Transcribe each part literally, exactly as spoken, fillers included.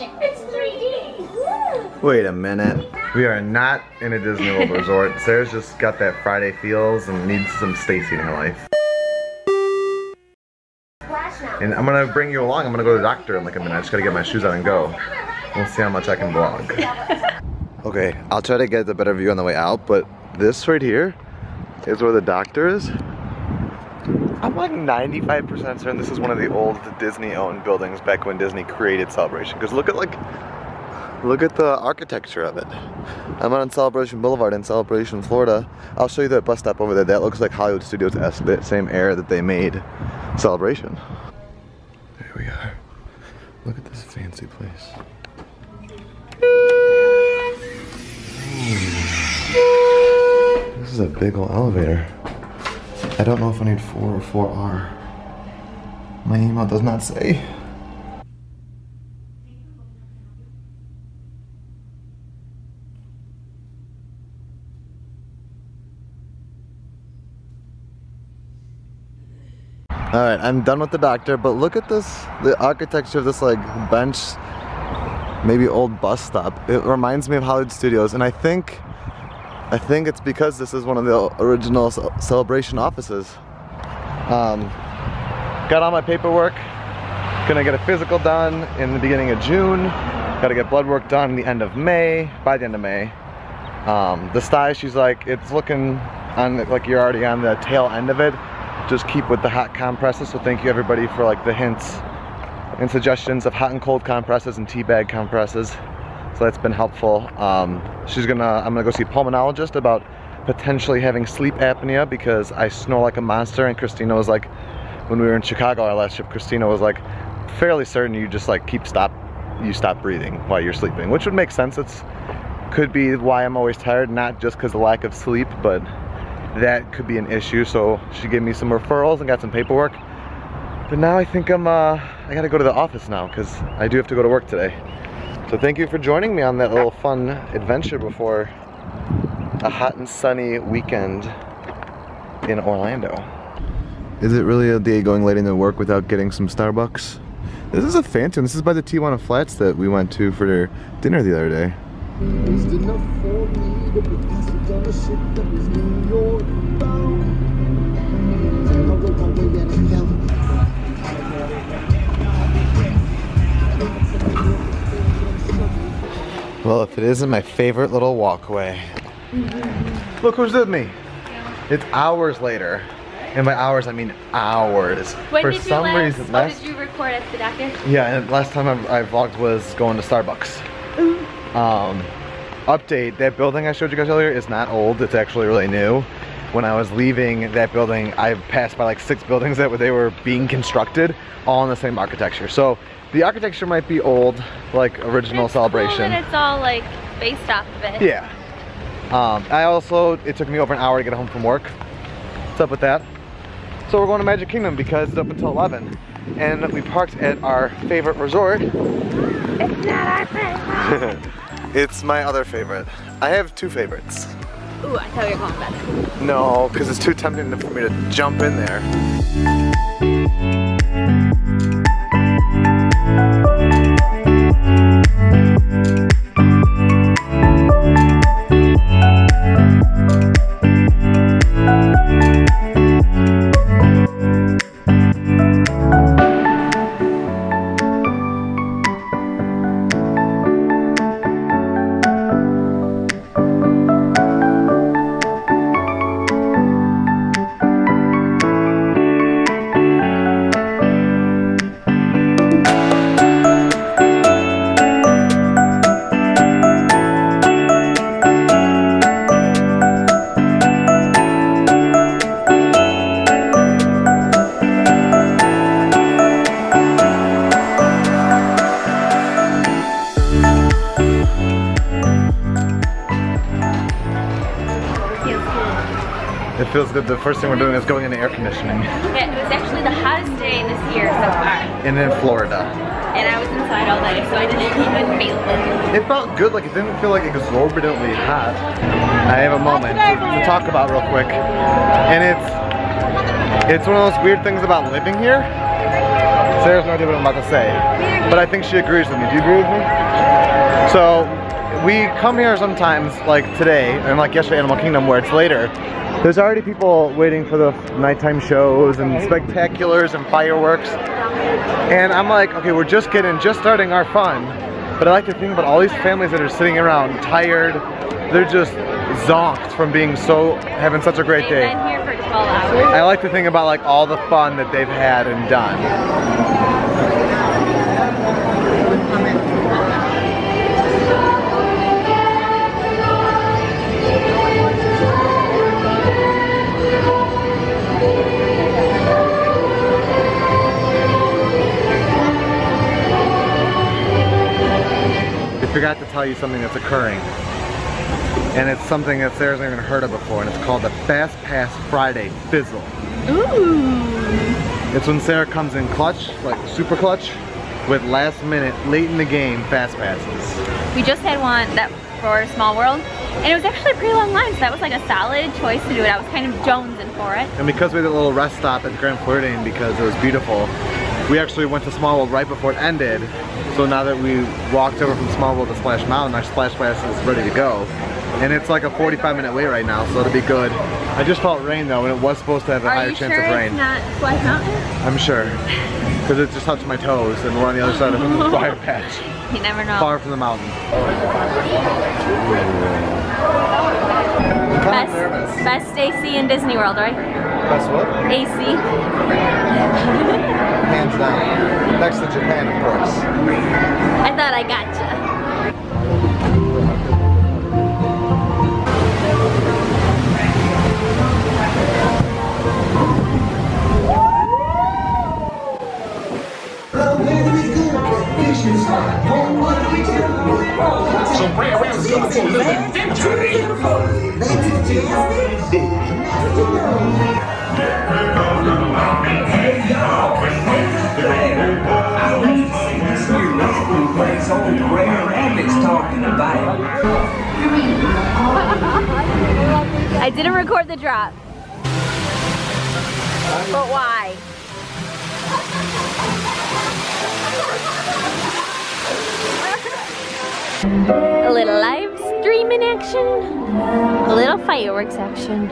magic. It's three D. Wait a minute. We are not in a Disney World resort. Sarah's just got that Friday feels and needs some Stacy in her life. And I'm gonna bring you along. I'm gonna go to the doctor in like a minute. I just gotta get my shoes on and go. We'll see how much I can vlog. Okay, I'll try to get the better view on the way out, but this right here is where the doctor is. I'm like ninety-five percent certain this is one of the old Disney-owned buildings back when Disney created Celebration. Because look at like, look at the architecture of it. I'm on Celebration Boulevard in Celebration, Florida. I'll show you that bus stop over there. That looks like Hollywood Studios-esque, that same era that they made Celebration. There we are. Look at this fancy place. This is a big old elevator. I don't know if I need four or four R. My email does not say. Alright, I'm done with the doctor, but look at this, the architecture of this like bench, maybe old bus stop. It reminds me of Hollywood Studios, and I think I think it's because this is one of the original Celebration offices. Um, got all my paperwork. Gonna get a physical done in the beginning of June. Gotta get blood work done the end of May, by the end of May. Um, the stye, she's like, it's looking on the, like you're already on the tail end of it. Just keep with the hot compresses. So thank you everybody for like the hints and suggestions of hot and cold compresses and tea bag compresses. So that's been helpful. Um, she's gonna, I'm gonna go see a pulmonologist about potentially having sleep apnea because I snore like a monster, and Christina was like, when we were in Chicago our last trip, Christina was like, fairly certain you just like keep stop, you stop breathing while you're sleeping, which would make sense. It's, could be why I'm always tired, not just because of lack of sleep, but that could be an issue. So she gave me some referrals and got some paperwork. But now I think I'm, uh, I gotta go to the office now because I do have to go to work today. So thank you for joining me on that little fun adventure before a hot and sunny weekend in Orlando. Is it really a day going late into work without getting some Starbucks? This is a fancy one. This is by the Tijuana Flats that we went to for dinner the other day. Well, if it isn't my favorite little walkway. Mm-hmm. Look who's with me. It's hours later. And by hours, I mean hours. When For did some you last, reason, last, oh, did you record at the doctor? Yeah, and last time I, I vlogged was going to Starbucks. Mm-hmm. Um, update, that building I showed you guys earlier is not old. It's actually really new. When I was leaving that building, I passed by like six buildings that they were being constructed, all in the same architecture. So the architecture might be old, like original it's Celebration. Cool, and it's all like based off of it. Yeah. Um, I also, it took me over an hour to get home from work. What's up with that? So we're going to Magic Kingdom because it's up until eleven. And we parked at our favorite resort. It's not our favorite. It's my other favorite. I have two favorites. Ooh, I thought you were calling better. No, because it's too tempting for me to jump in there. Feels good. The first thing we're doing is going into air conditioning. Yeah, it was actually the hottest day this year so far. And in Florida. And I was inside all day, so I didn't even feel it. It felt good, like it didn't feel like exorbitantly hot. I have a moment to talk about real quick. And it's, it's one of those weird things about living here. Sarah's no idea what I'm about to say, but I think she agrees with me. Do you agree with me? So we come here sometimes, like today, and like yesterday Animal Kingdom, where it's later. There's already people waiting for the nighttime shows and spectaculars and fireworks. And I'm like, okay, we're just getting, just starting our fun. But I like to think about all these families that are sitting around, tired. They're just zonked from being so, having such a great day. They've been here for twelve hours. I like to think about like all the fun that they've had and done. I forgot to tell you something that's occurring, and it's something that Sarah's never even heard of before, and it's called the Fast Pass Friday Fizzle. Ooh! It's when Sarah comes in clutch, like super clutch, with last minute, late in the game Fast Passes. We just had one that for Small World, and it was actually a pretty long line, so that was like a solid choice to do it. I was kind of jonesing for it. And because we had a little rest stop at the Grand Floridian because it was beautiful, we actually went to Small World right before it ended. So now that we walked over from Small World to Splash Mountain, our Splash Pass is ready to go. And it's like a forty-five minute wait right now, so it'll be good. I just felt rain though, and it was supposed to have a Are higher chance sure of rain. It's not Splash Mountain? I'm sure. Because it just touched my toes, and we're on the other side of a briar patch. You never know. Far from the mountain. I'm kind of nervous. Best A C in Disney World, right? Best what? A C. Hands down. Next to Japan, of course. I thought I got you. So Ram Ram's going for a little adventure. It's old Rare Rabbit's talking about it. I didn't record the drop. But why? A little live streaming action. A little fireworks action.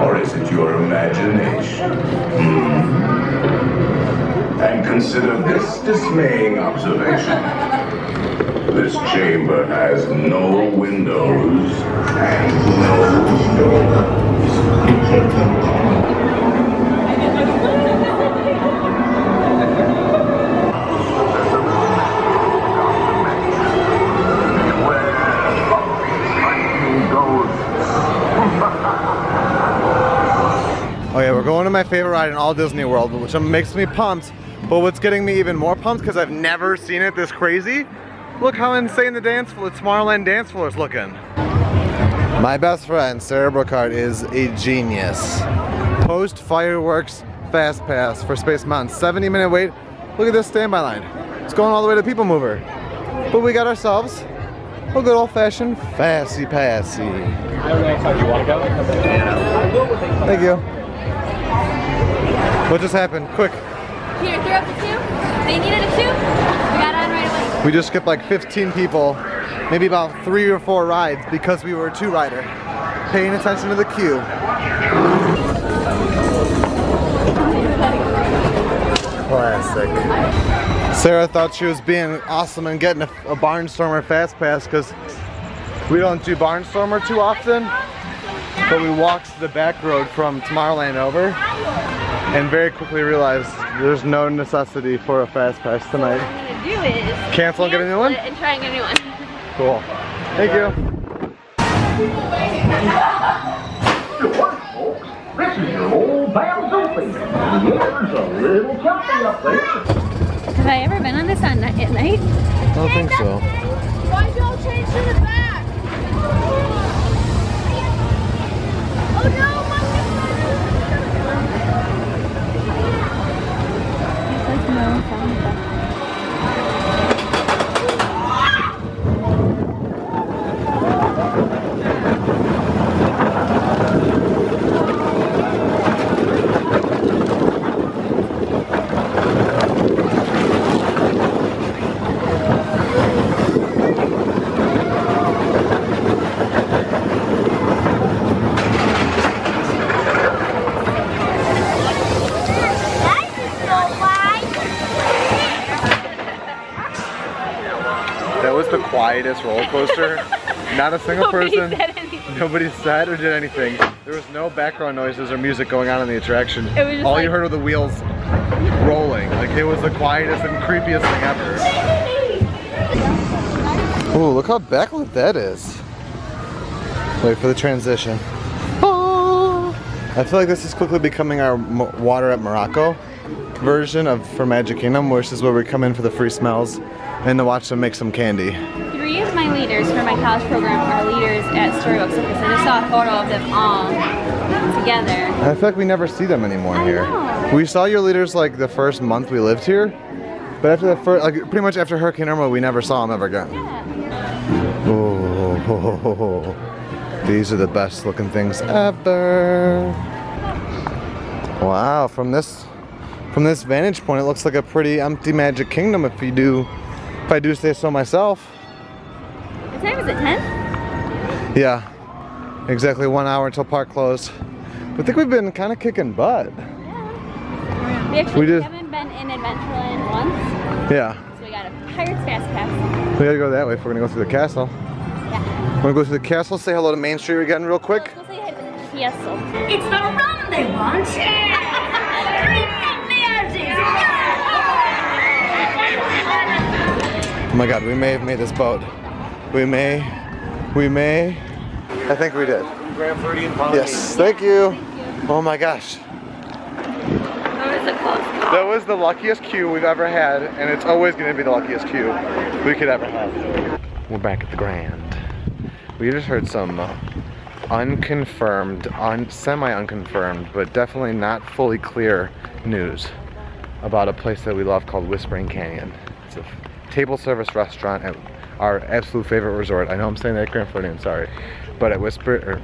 Or is it your imagination? Mm. And consider this dismaying observation. This chamber has no windows and no doors. Okay, we're going to my favorite ride in all Disney World, which makes me pumped, but what's getting me even more pumped, because I've never seen it this crazy, look how insane the dance floor, the Tomorrowland dance floor is looking. My best friend, Sarah Brookhart, is a genius. Post fireworks fast pass for Space Mountain. seventy minute wait. Look at this standby line. It's going all the way to People Mover. But we got ourselves a good old-fashioned Fancy Passy. Thank you. What just happened? Quick. Peter threw up the two. They needed a two. We got on right away. We just skipped like fifteen people, maybe about three or four rides because we were a two-rider. Paying attention to the queue. Classic. Sarah thought she was being awesome and getting a, a Barnstormer Fast Pass because we don't do Barnstormer too often, but we walked the back road from Tomorrowland over and very quickly realized there's no necessity for a Fast Pass tonight. What I'm gonna do is cancel, cancel and get a new one? And try and get a new one. Cool. Thank you. This is your old pal Sophie. There's a little choppy up there. Have I ever been on this on night at night? I don't think so. Why don't change to the back? Oh no! Quietest roller coaster. Not a single nobody person. Said nobody said or did anything. There was no background noises or music going on in the attraction. It was just all like, you heard were the wheels rolling. Like it was the quietest and creepiest thing ever. Ooh, look how backlit that is. Wait for the transition. Oh! I feel like this is quickly becoming our water at Morocco version of for Magic Kingdom, which is where we come in for the free smells and to watch them make some candy. Three of my leaders for my college program are leaders at Storybooks because I just saw a photo of them all together. I feel like we never see them anymore I here. Know. We saw your leaders like the first month we lived here, but after the first, like pretty much after Hurricane Irma, we never saw them ever again. Yeah. Oh, oh, oh, oh, these are the best looking things ever. Wow, from this from this vantage point, it looks like a pretty empty Magic Kingdom if you do. If I do say so myself. What time is it, ten? Yeah, exactly one hour until park closed. I think we've been kind of kicking butt. Yeah. We actually we did, haven't been in Adventureland once. Yeah. So we got a Pirates Fast Pass. We gotta go that way if we're gonna go through the castle. Yeah. We're gonna go through the castle, say hello to Main Street again real quick. Let's go say hi to the castle. It's the rum they want. Oh my god, we may have made this boat. We may, we may. I think we did. Grand Floridian. Yes, thank you. thank you. Oh my gosh. That was a close call. That was the luckiest queue we've ever had, and it's always gonna be the luckiest queue we could ever have. We're back at the Grand. We just heard some unconfirmed, un semi-unconfirmed, but definitely not fully clear news about a place that we love called Whispering Canyon. It's a table service restaurant at our absolute favorite resort. I know I'm saying that at Grand Floridian, sorry. But at Whisper, or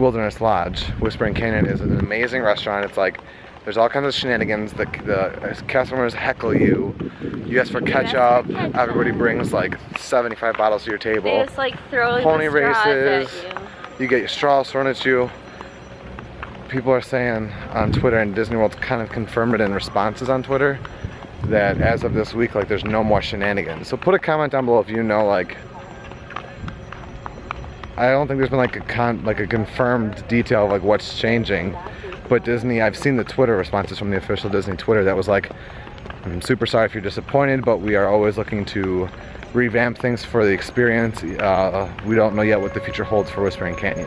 Wilderness Lodge, Whispering Canyon is an amazing restaurant. It's like, there's all kinds of shenanigans. The, the customers heckle you. You ask for ketchup. Everybody brings like seventy-five bottles to your table. They just like throw pony the races. At you. You get your straws thrown at you. People are saying on Twitter, and Disney World's kind of confirmed it in responses on Twitter, that as of this week, like there's no more shenanigans. So put a comment down below if you know, like, I don't think there's been like a con like a confirmed detail of like what's changing, but Disney, I've seen the Twitter responses from the official Disney Twitter that was like, I'm super sorry if you're disappointed, but we are always looking to revamp things for the experience. Uh, we don't know yet what the future holds for Whispering Canyon,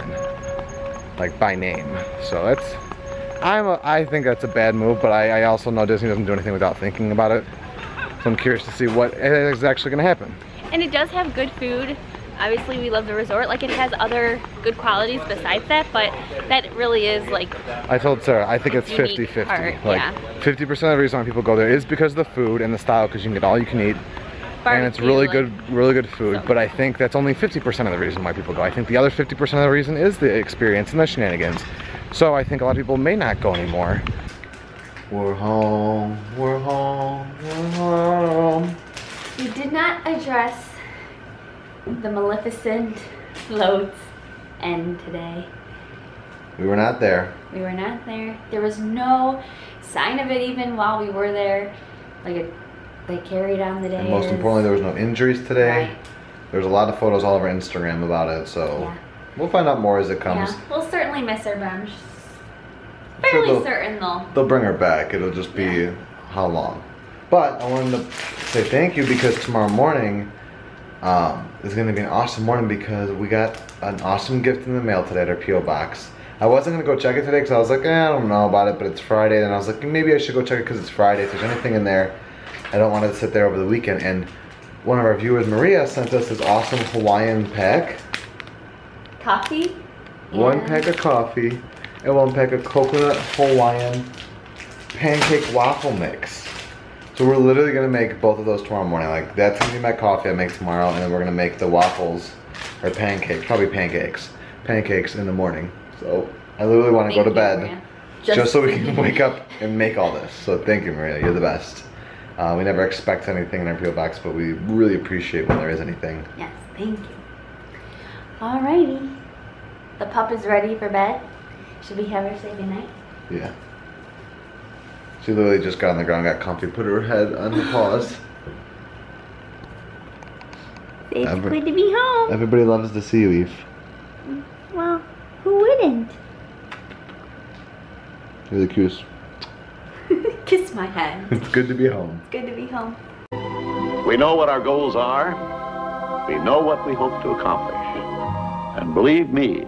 like by name. So that's, I'm a, I think that's a bad move, but I, I also know Disney doesn't do anything without thinking about it. So I'm curious to see what is actually going to happen. And it does have good food. Obviously, we love the resort. Like, it has other good qualities besides that, but that really is, like, I told Sarah, I think it's fifty fifty. Like, fifty percent yeah. of the reason why people go there is because of the food and the style, because you can get all you can eat. barbecue. And it's really good, really good food. So. But I think that's only fifty percent of the reason why people go. I think the other fifty percent of the reason is the experience and the shenanigans. So I think a lot of people may not go anymore. We're home, we're home, we're home. You did not address the Maleficent floats end today. We were not there. We were not there. There was no sign of it even while we were there. Like, it, they carried on the day. And most importantly, there was no injuries today. Right. There's a lot of photos all over Instagram about it, so yeah. We'll find out more as it comes. Yeah. We'll certainly miss her, but I'm fairly so certain they'll, they'll bring her back. It'll just be yeah. how long. But I wanted to say thank you because tomorrow morning um, is going to be an awesome morning because we got an awesome gift in the mail today at our P O box. I wasn't going to go check it today because I was like, eh, I don't know about it, but it's Friday. And I was like, maybe I should go check it because it's Friday. If there's anything in there, I don't want to sit there over the weekend. And one of our viewers, Maria, sent us this awesome Hawaiian pack. Coffee? One yeah. pack of coffee and one pack of coconut Hawaiian pancake waffle mix. So we're literally going to make both of those tomorrow morning. Like, that's going to be my coffee I make tomorrow. And then we're going to make the waffles or pancakes, probably pancakes, pancakes in the morning. So I literally want to go to bed just, just so we can wake up and make all this. So thank you, Maria. You're the best. Uh, we never expect anything in our P O box, but we really appreciate when there is anything. Yes, thank you. Alrighty. The pup is ready for bed. Should we have her say goodnight? Yeah. She literally just got on the ground, got comfy, put her head on her paws. It's Every good to be home. Everybody loves to see you, Eve. Well. Who wouldn't? You're the cutest. Kiss my hand. It's good to be home. It's good to be home. We know what our goals are. We know what we hope to accomplish. And believe me,